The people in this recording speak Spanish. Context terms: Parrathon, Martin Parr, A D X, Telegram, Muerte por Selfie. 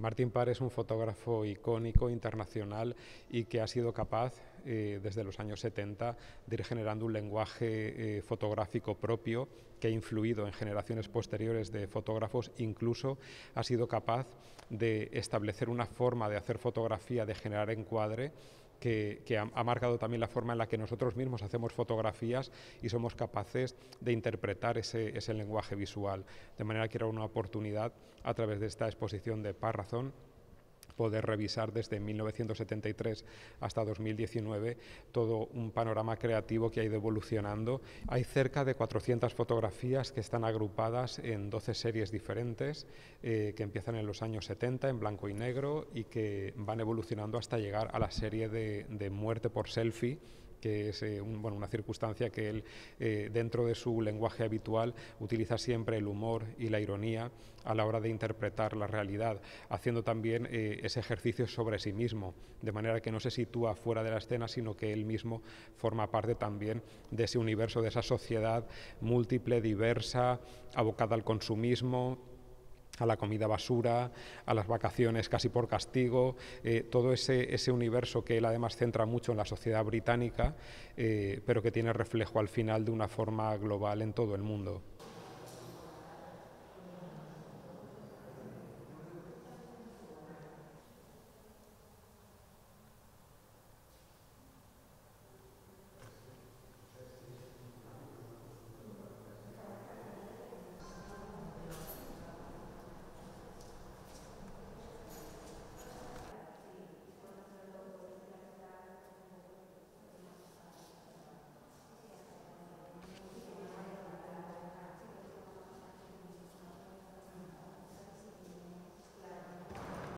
Martin Parr es un fotógrafo icónico internacional y que ha sido capaz, desde los años 70, de ir generando un lenguaje fotográfico propio que ha influido en generaciones posteriores de fotógrafos. Incluso ha sido capaz de establecer una forma de hacer fotografía, de generar encuadre, que ha marcado también la forma en la que nosotros mismos hacemos fotografías y somos capaces de interpretar ese lenguaje visual. De manera que era una oportunidad, a través de esta exposición de Parrathon, poder revisar desde 1973 hasta 2019 todo un panorama creativo que ha ido evolucionando. Hay cerca de 400 fotografías que están agrupadas en 12 series diferentes que empiezan en los años 70 en blanco y negro y que van evolucionando hasta llegar a la serie de Muerte por Selfie, que es una circunstancia que él, dentro de su lenguaje habitual, utiliza siempre el humor y la ironía a la hora de interpretar la realidad, haciendo también ese ejercicio sobre sí mismo, de manera que no se sitúa fuera de la escena, sino que él mismo forma parte también de ese universo, de esa sociedad múltiple, diversa, abocada al consumismo, a la comida basura, a las vacaciones casi por castigo, todo ese universo que él además centra mucho en la sociedad británica, pero que tiene reflejo al final de una forma global en todo el mundo.